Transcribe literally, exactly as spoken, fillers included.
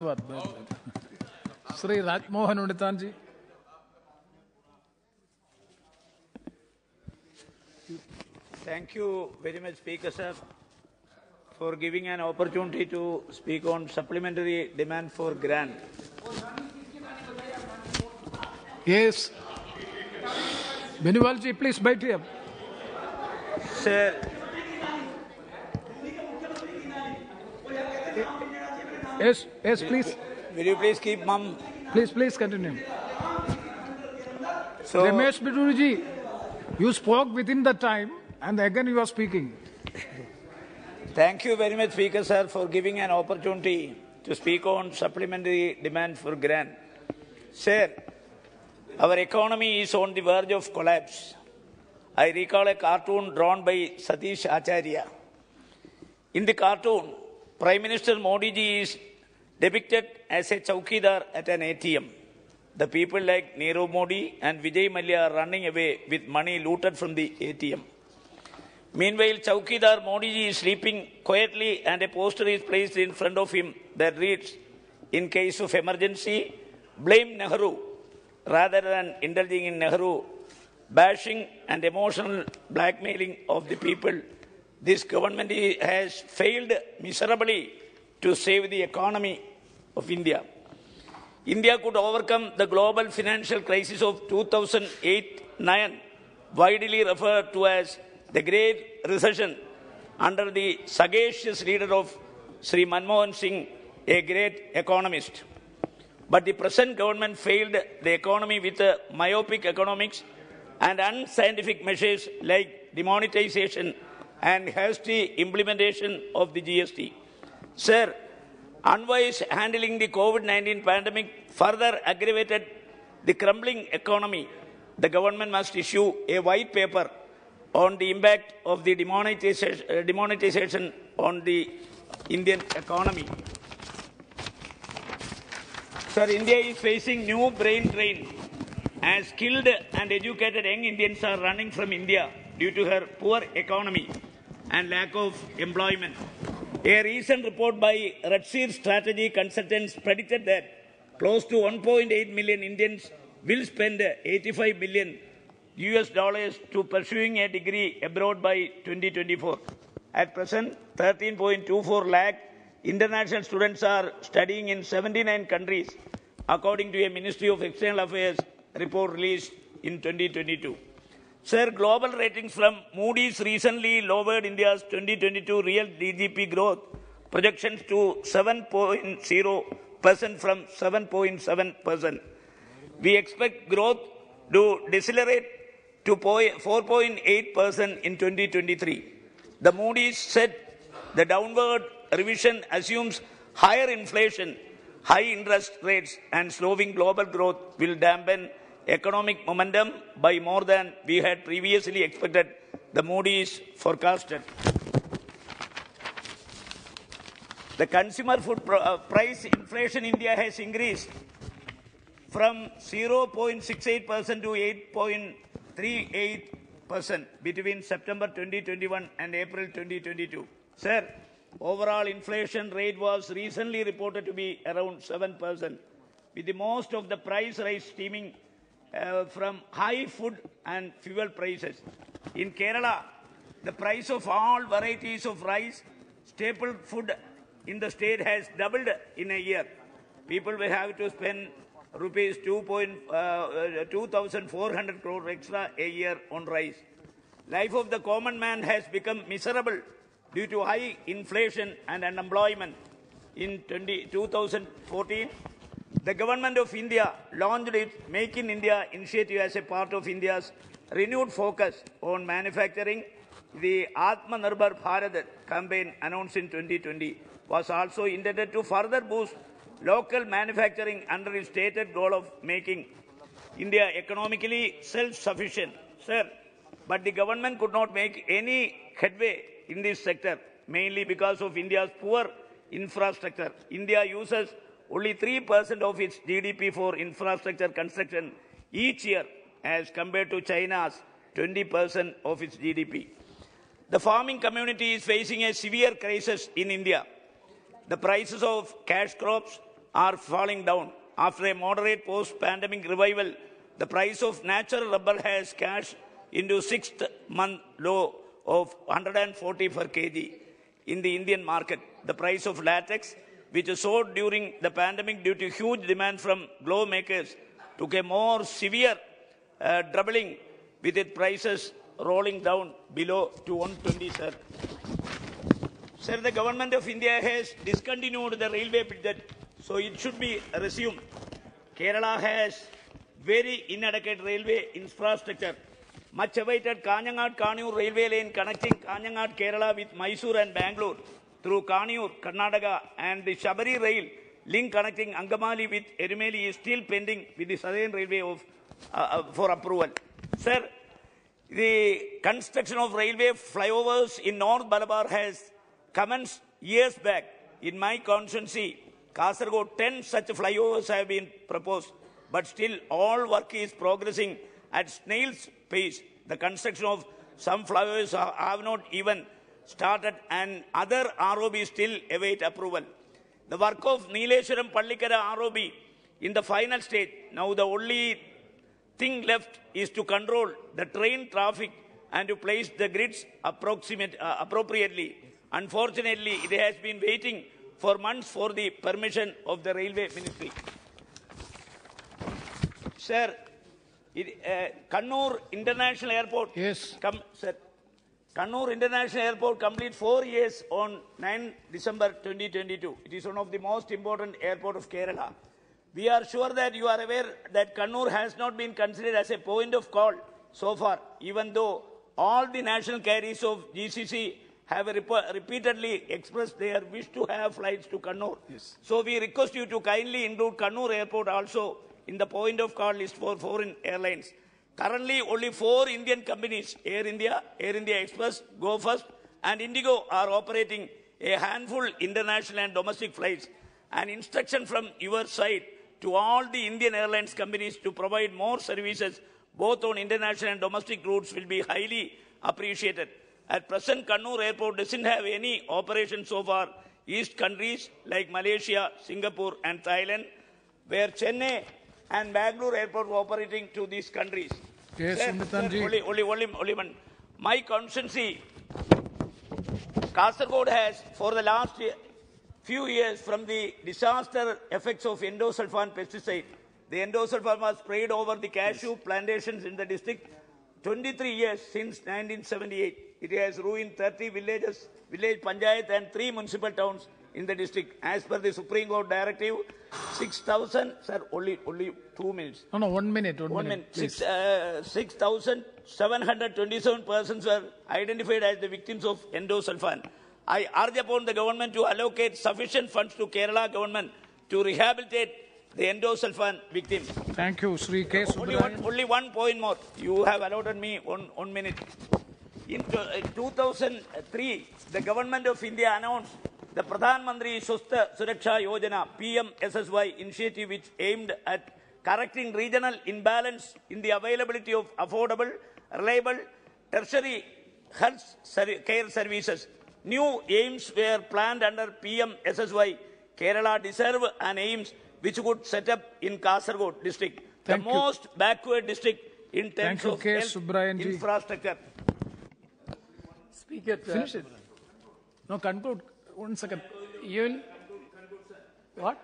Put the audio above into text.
Sri Rajmohan Unitanji. Thank you very much, Speaker sir, for giving an opportunity to speak on supplementary demand for grant. Yes. Minimalji, please bite here. Sir, Yes, yes, please. Will you please keep mum? Please, please continue. So, Ramesh Bidurji, you spoke within the time and again you are speaking. Thank you very much, Speaker sir, for giving an opportunity to speak on supplementary demand for grant. Sir, our economy is on the verge of collapse. I recall a cartoon drawn by Satish Acharya. In the cartoon, Prime Minister Modi ji is depicted as a chowkidar at an A T M. The people like Nero Modi and Vijay Mallya are running away with money looted from the A T M. Meanwhile, Chowkidar Modi ji is sleeping quietly and a poster is placed in front of him that reads, "In case of emergency, blame Nehru," rather than indulging in Nehru bashing and emotional blackmailing of the people. This government has failed miserably to save the economy of India. India could overcome the global financial crisis of two thousand eight nine, widely referred to as the Great Recession, under the sagacious leader of Sri Manmohan Singh, a great economist. But the present government failed the economy with myopic economics and unscientific measures like demonetization and hasty implementation of the G S T. Sir, unwise handling the COVID nineteen pandemic further aggravated the crumbling economy. The government must issue a white paper on the impact of the demonetization, demonetization on the Indian economy. Sir, India is facing new brain drain as skilled and educated young Indians are running from India due to her poor economy and lack of employment. A recent report by RedSeer Strategy Consultants predicted that close to one point eight million Indians will spend eighty-five billion U S dollars to pursuing a degree abroad by twenty twenty-four. At present, thirteen point two four lakh international students are studying in seventy-nine countries, according to a Ministry of External Affairs report released in twenty twenty-two. Sir, global ratings from Moody's recently lowered India's twenty twenty-two real G D P growth projections to seven point zero percent from seven point seven percent. We expect growth to decelerate to four point eight percent in twenty twenty-three. The Moody's said the downward revision assumes higher inflation, high interest rates, and slowing global growth will dampen economic momentum by more than we had previously expected, the Moody's forecasted. The consumer food price inflation in India has increased from zero point six eight percent to eight point three eight percent between September twenty twenty-one and April twenty twenty-two. Sir, overall inflation rate was recently reported to be around seven percent, with the most of the price rise stemming Uh, from high food and fuel prices. In Kerala, the price of all varieties of rice, staple food in the state has doubled in a year. People will have to spend rupees two thousand four hundred crore extra a year on rice. Life of the common man has become miserable due to high inflation and unemployment. In twenty, twenty fourteen, the Government of India launched its Make in India initiative as a part of India's renewed focus on manufacturing. The Atmanirbhar Bharat campaign announced in twenty twenty was also intended to further boost local manufacturing under its stated goal of making India economically self-sufficient. Sir, but the government could not make any headway in this sector, mainly because of India's poor infrastructure. India uses only three percent of its G D P for infrastructure construction each year as compared to China's twenty percent of its G D P. The farming community is facing a severe crisis in India. The prices of cash crops, are falling down. After a moderate post-pandemic revival, the price of natural rubber has cashed into sixth-month low of one hundred forty per kg in the Indian market. The price of latex, which soared during the pandemic due to huge demand from glove makers, took a more severe uh, doubling, with its prices rolling down below to one hundred twenty, sir. Sir, the Government of India has discontinued the railway budget, so it should be resumed. Kerala has very inadequate railway infrastructure. Much awaited Kanyangad Kanu railway lane connecting Kanyangad, Kerala with Mysore and Bangalore through Kannur, Karnataka, and the Shabari Rail link connecting Angamali with Erumeli is still pending with the Southern Railway of, uh, uh, for approval. Sir, the construction of railway flyovers in North Malabar has commenced years back. In my constituency, Kasargod, ten such flyovers have been proposed, but still all work is progressing at snail's pace. The construction of some flyovers have not even started, and other R O Bs still await approval. The work of Nileshiram Pallikara R O B in the final stage. Now the only thing left is to control the train traffic and to place the grids approximate, uh, appropriately. Unfortunately, it has been waiting for months for the permission of the Railway Ministry. Sir, it, uh, Kannur International Airport. Yes. Come, sir. Kannur International Airport completes four years on ninth December twenty twenty-two. It is one of the most important airports of Kerala. We are sure that you are aware that Kannur has not been considered as a point of call so far, even though all the national carriers of G C C have rep- repeatedly expressed their wish to have flights to Kannur. Yes. So we request you to kindly include Kannur Airport also in the point of call list for foreign airlines. Currently, only four Indian companies, Air India, Air India Express, Go First, and Indigo, are operating a handful international and domestic flights. An instruction from your side to all the Indian Airlines companies to provide more services, both on international and domestic routes, will be highly appreciated. At present, Kannur Airport doesn't have any operations so far. East countries like Malaysia, Singapore, and Thailand, where Chennai and Bangalore Airport were operating to these countries. Yes, sir, sir, only, only, only, only one. My constituency, Kasargod, has, for the last year, few years from the disaster effects of endosulfan pesticide, the endosulfan was sprayed over the cashew yes. plantations in the district. twenty-three years since nineteen seventy-eight. It has ruined thirty villages, village panchayat, and three municipal towns in the district. As per the Supreme Court directive, six thousand, sir, only, only two minutes. No, no, one minute, one, one minute. minute. six thousand seven hundred twenty-seven persons were identified as the victims of endosulfan. I urge upon the government to allocate sufficient funds to Kerala government to rehabilitate the endosulfan victims. Thank you, Sri K. Subramanian. Only one, only one point more. You have allotted me one, one minute. In two thousand three, the Government of India announced the Pradhan Mantri Swasthya Suraksha Yojana P M S S Y initiative, which aimed at correcting regional imbalance in the availability of affordable, reliable, tertiary health care services. New aims were planned under P M S S Y. Kerala deserve an aims which would set up in Kasargod district, Thank the you. most backward district in terms you, of K. health Subramanian infrastructure. Speaker, finish it. No, conclude. One second. You will? What?